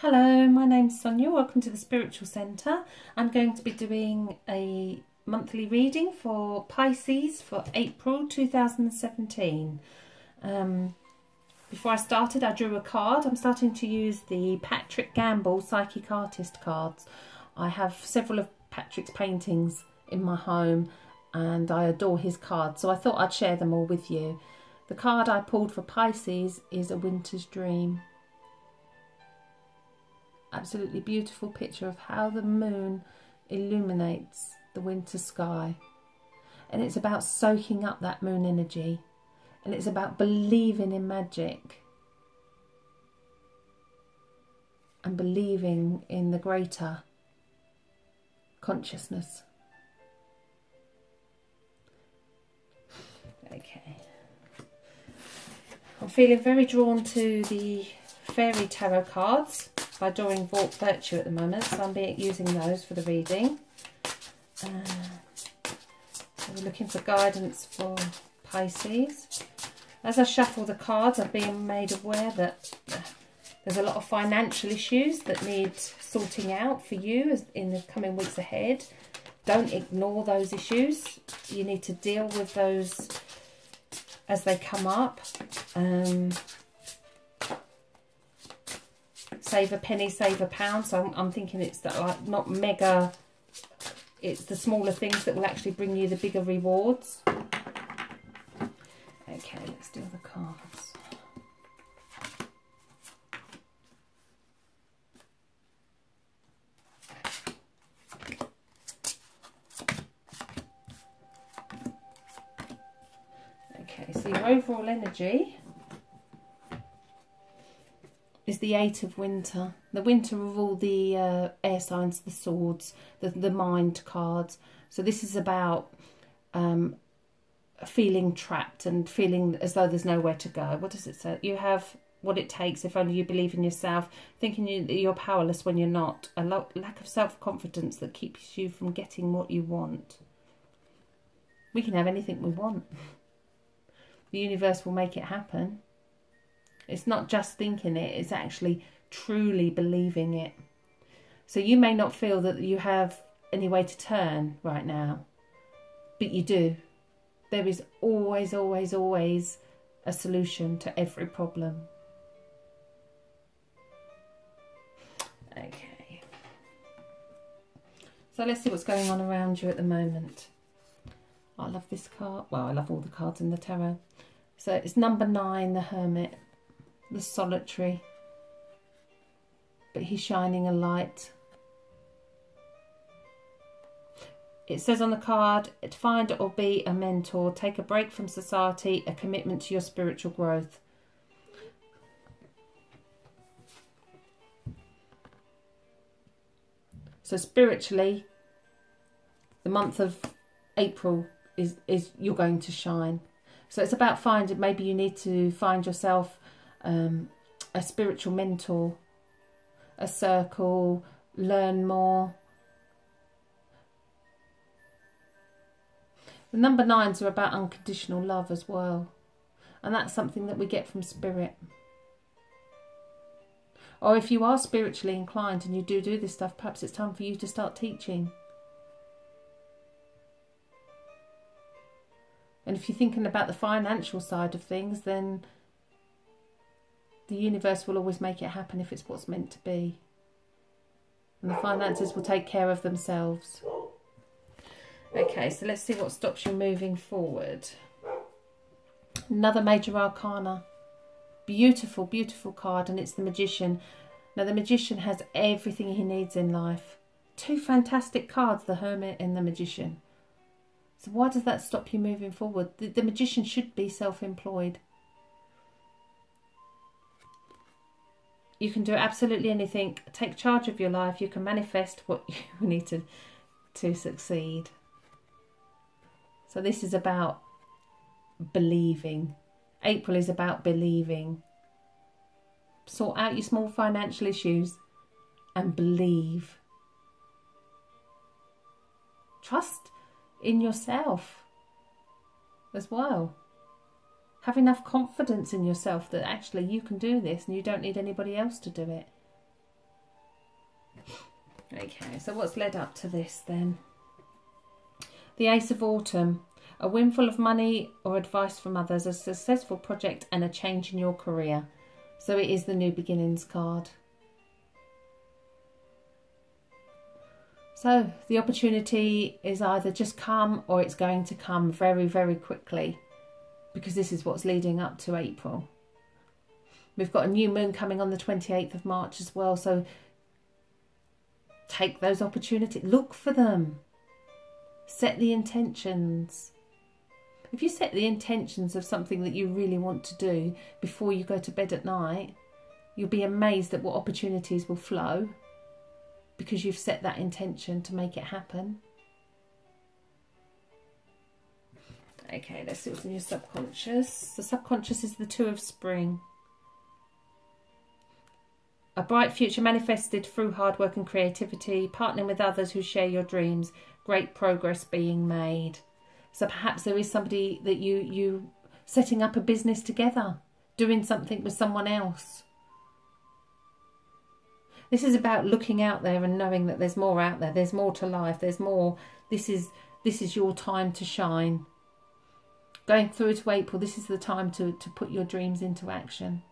Hello, my name's Sonia. Welcome to the Spiritual Centre. I'm going to be doing a monthly reading for Pisces for April 2017. Before I started, I drew a card. I'm starting to use the Patrick Gamble Psychic Artist cards. I have several of Patrick's paintings in my home and I adore his cards, so I thought I'd share them all with you. The card I pulled for Pisces is A Winter's Dream. Absolutely beautiful picture of how the moon illuminates the winter sky, and it's about soaking up that moon energy, and it's about believing in magic and believing in the greater consciousness. Okay, I'm feeling very drawn to the fairy tarot cards by Doreen Virtue at the moment, so I'm using those for the reading. So we're looking for guidance for Pisces. As I shuffle the cards, I've been made aware that there's a lot of financial issues that need sorting out for you in the coming weeks ahead. Don't ignore those issues. You need to deal with those as they come up. Save a penny, save a pound. So I'm thinking it's that, like, not mega, it's the smaller things that will actually bring you the bigger rewards. Okay, let's do the cards. Okay, so your overall energy is the 8 of winter, the winter of all the air signs, the swords, the mind cards. So this is about feeling trapped and feeling as though there's nowhere to go. What does it say? You have what it takes if only you believe in yourself, thinking you're powerless when you're not. A lack of self-confidence that keeps you from getting what you want. We can have anything we want. The universe will make it happen. It's not just thinking it, it's actually truly believing it. So you may not feel that you have any way to turn right now, but you do. There is always, always, always a solution to every problem. Okay. So let's see what's going on around you at the moment. I love this card. Well, I love all the cards in the tarot. So it's number 9, the Hermit. The solitary, but he's shining a light. It says on the card, to find or be a mentor, take a break from society, a commitment to your spiritual growth. So spiritually, the month of April is you're going to shine. So it's about finding, maybe you need to find yourself a spiritual mentor, a circle, learn more. The number 9s are about unconditional love as well, and that's something that we get from spirit. Or if you are spiritually inclined and you do this stuff, perhaps it's time for you to start teaching. And if you're thinking about the financial side of things, then the universe will always make it happen if it's what's meant to be. And the finances will take care of themselves. Okay, so let's see what stops you moving forward. Another major arcana. Beautiful, beautiful card, and it's the Magician. Now the Magician has everything he needs in life. Two fantastic cards, the Hermit and the Magician. So why does that stop you moving forward? The Magician should be self-employed. You can do absolutely anything. Take charge of your life. You can manifest what you need to succeed. So this is about believing. April is about believing. Sort out your small financial issues and believe. Trust in yourself as well. Have enough confidence in yourself that actually you can do this and you don't need anybody else to do it. Okay, so what's led up to this then? The Ace of Autumn. A windfall of money or advice from others, a successful project and a change in your career. So it is the New Beginnings card. So the opportunity is either just come or it's going to come very, very quickly, because this is what's leading up to April. We've got a new moon coming on the 28th of March as well, so take those opportunities, look for them, set the intentions. If you set the intentions of something that you really want to do before you go to bed at night, you'll be amazed at what opportunities will flow because you've set that intention to make it happen. Okay, let's see what's in your subconscious. The subconscious is the Two of Spring. A bright future manifested through hard work and creativity, partnering with others who share your dreams, great progress being made. So perhaps there is somebody that you setting up a business together, doing something with someone else. This is about looking out there and knowing that there's more out there. There's more to life. There's more. This is your time to shine. Going through to April, this is the time to put your dreams into action.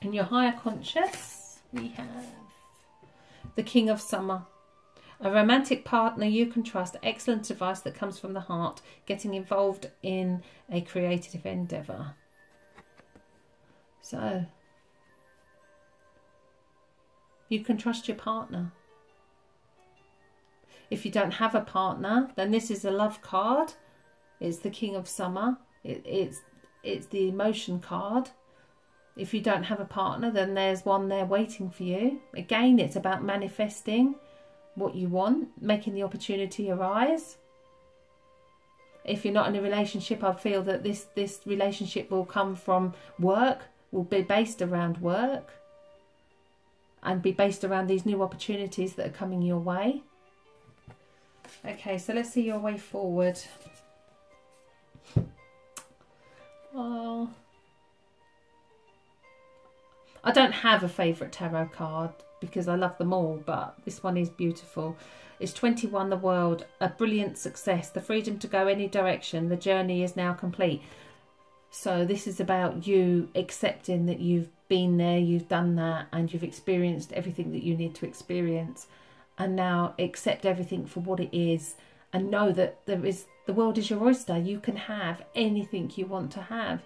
In your higher conscious, we have the King of Summer. A romantic partner you can trust, excellent advice that comes from the heart, getting involved in a creative endeavour. So, you can trust your partner. If you don't have a partner, then this is a love card. It's the King of Summer. It's the emotion card. If you don't have a partner, then there's one there waiting for you. Again, it's about manifesting what you want, making the opportunity arise. If you're not in a relationship, I feel that this relationship will come from work, will be based around work, and be based around these new opportunities that are coming your way. Okay, so let's see your way forward. Oh, I don't have a favourite tarot card because I love them all, but this one is beautiful. It's 21, the world, a brilliant success, the freedom to go any direction, the journey is now complete. So this is about you accepting that you've been there, you've done that, and you've experienced everything that you need to experience. And now accept everything for what it is and know that the world is your oyster. You can have anything you want to have.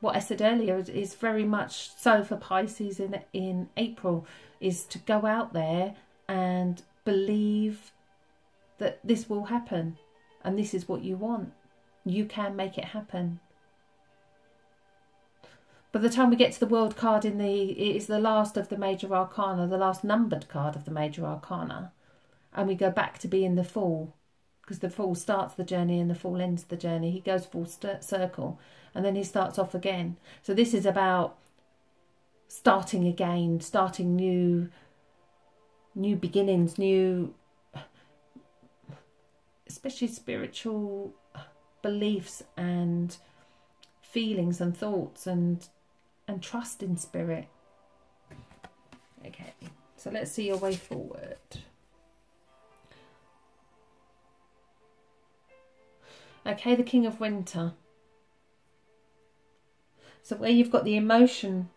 What I said earlier is very much so for Pisces in April, is to go out there and believe that this will happen and this is what you want. You can make it happen. By the time we get to the World card, it is the last of the Major Arcana, the last numbered card of the Major Arcana, and we go back to being the Fool, because the Fool starts the journey and the Fool ends the journey. He goes full circle and then he starts off again. So this is about starting again, starting new beginnings, new, especially spiritual beliefs and feelings and thoughts and trust in spirit. Okay, so let's see your way forward. Okay, the King of Winter. So where you've got the emotion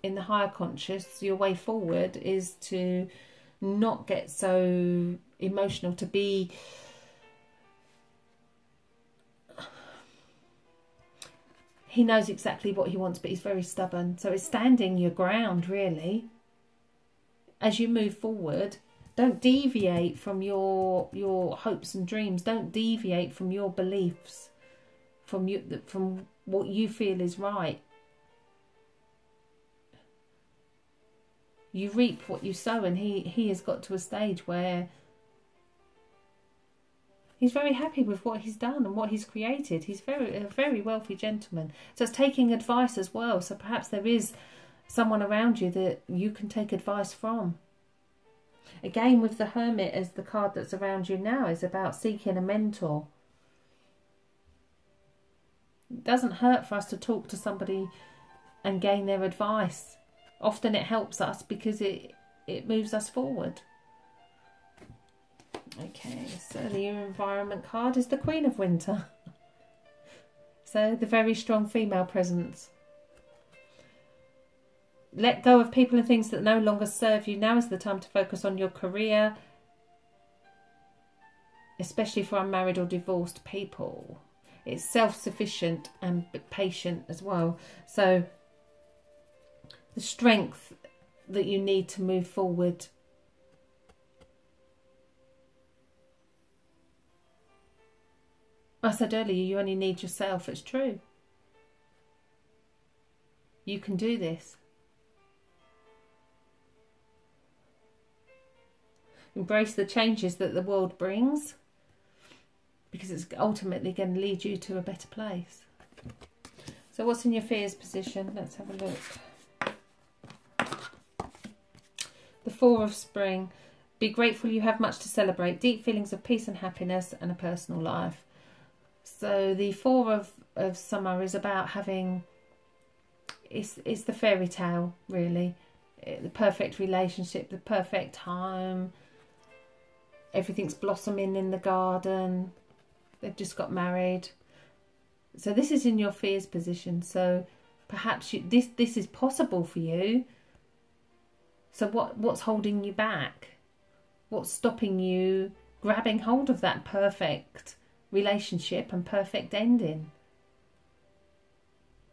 in the higher conscious, your way forward is to not get so emotional, to be he knows exactly what he wants, but he's very stubborn. So it's standing your ground, really. As you move forward, don't deviate from your hopes and dreams. Don't deviate from your beliefs, from what you feel is right. You reap what you sow, and he has got to a stage where he's very happy with what he's done and what he's created. He's a very wealthy gentleman. So it's taking advice as well. So perhaps there is someone around you that you can take advice from. Again, with the Hermit as the card that's around you now, is about seeking a mentor. It doesn't hurt for us to talk to somebody and gain their advice. often it helps us because it moves us forward. Okay, so the environment card is the Queen of Winter. So the very strong female presence. Let go of people and things that no longer serve you. Now is the time to focus on your career, especially for unmarried or divorced people. It's self-sufficient and patient as well. So the strength that you need to move forward. I said earlier, you only need yourself. It's true. You can do this. Embrace the changes that the world brings, because it's ultimately going to lead you to a better place. So what's in your fears position? Let's have a look. The Four of Spring. Be grateful you have much to celebrate. Deep feelings of peace and happiness and a personal life. So the Four of Summer is about having, it's the fairy tale really. The perfect relationship, the perfect home. Everything's blossoming in the garden. They've just got married. So this is in your fears position. So perhaps this is possible for you. So what's holding you back? What's stopping you grabbing hold of that perfect relationship and perfect ending?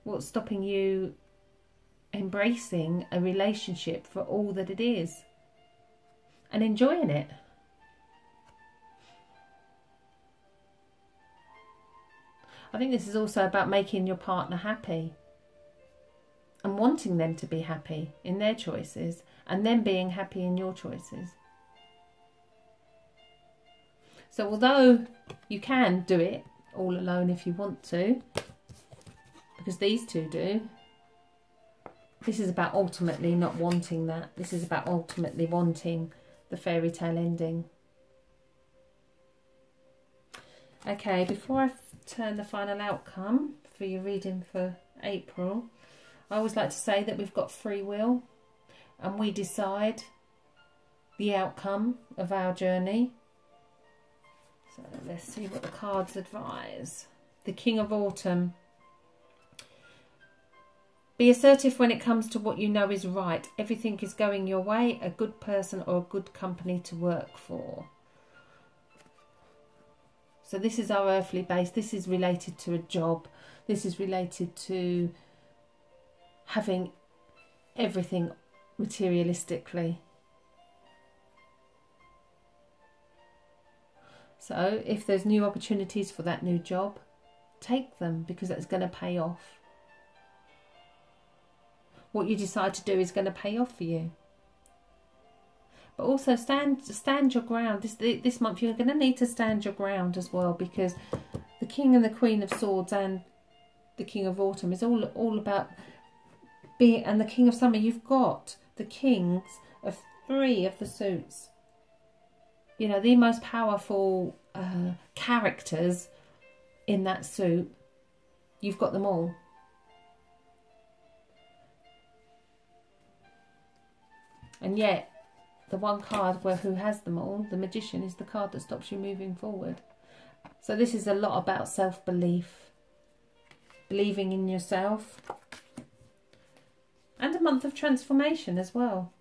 What's stopping you embracing a relationship for all that it is and enjoying it? I think this is also about making your partner happy and wanting them to be happy in their choices and them being happy in your choices. So although you can do it all alone if you want to, because these two do, this is about ultimately not wanting that. This is about ultimately wanting the fairy tale ending. Okay, before I turn the final outcome for your reading for April, I always like to say that we've got free will and we decide the outcome of our journey. So let's see what the cards advise. The King of Autumn. Be assertive when it comes to what you know is right. Everything is going your way, a good person or a good company to work for. So this is our earthly base. This is related to a job. This is related to having everything materialistically. So if there's new opportunities for that new job, take them, because that's going to pay off. What you decide to do is going to pay off for you. But also stand your ground. This month you're going to need to stand your ground as well, because the King and the Queen of Swords and the King of Autumn is all about being, and the King of Summer, you've got the kings of three of the suits. You know, the most powerful characters in that suit. You've got them all. And yet, the one card who has them all, the Magician, is the card that stops you moving forward. So this is a lot about self-belief, believing in yourself, and a month of transformation as well.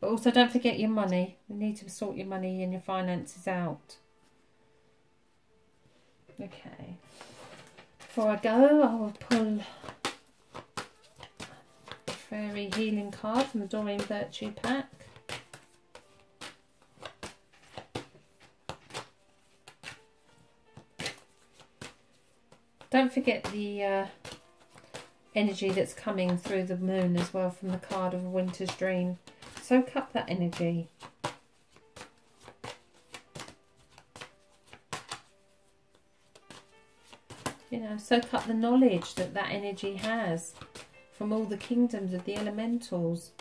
But also don't forget your money. You need to sort your money and your finances out. Okay. Before I go, I will pull the Fairy Healing card from the Doreen Virtue pack. Don't forget the energy that's coming through the moon as well from the card of A Winter's Dream. Soak up that energy. You know, soak up the knowledge that that energy has from all the kingdoms of the elementals.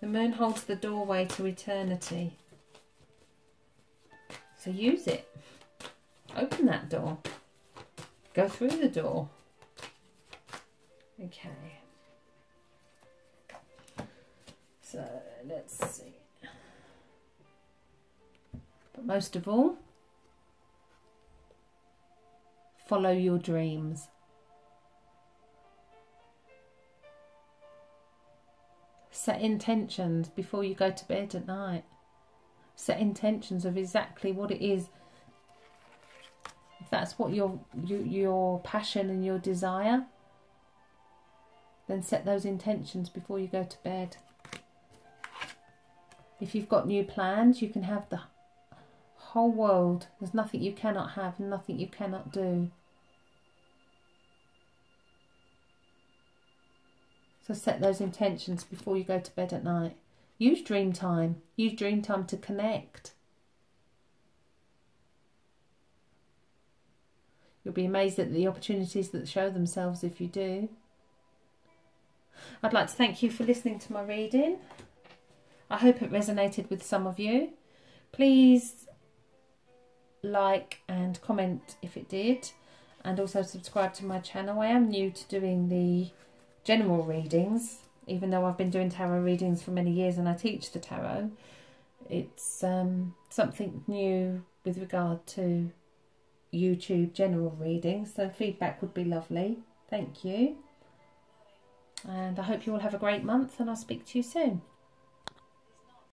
The moon holds the doorway to eternity. So use it. Open that door. go through the door. Okay. So let's see. But most of all, follow your dreams. Set intentions before you go to bed at night. Set intentions of exactly what it is. If that's what your passion and your desire, then set those intentions before you go to bed. If you've got new plans, you can have the whole world. There's nothing you cannot have and nothing you cannot do. So set those intentions before you go to bed at night. Use dream time. Use dream time to connect. You'll be amazed at the opportunities that show themselves if you do. I'd like to thank you for listening to my reading. I hope it resonated with some of you. Please like and comment if it did, and also subscribe to my channel. I am new to doing the general readings, even though I've been doing tarot readings for many years and I teach the tarot. It's something new with regard to YouTube general readings, so feedback would be lovely. Thank you. And I hope you all have a great month, and I'll speak to you soon.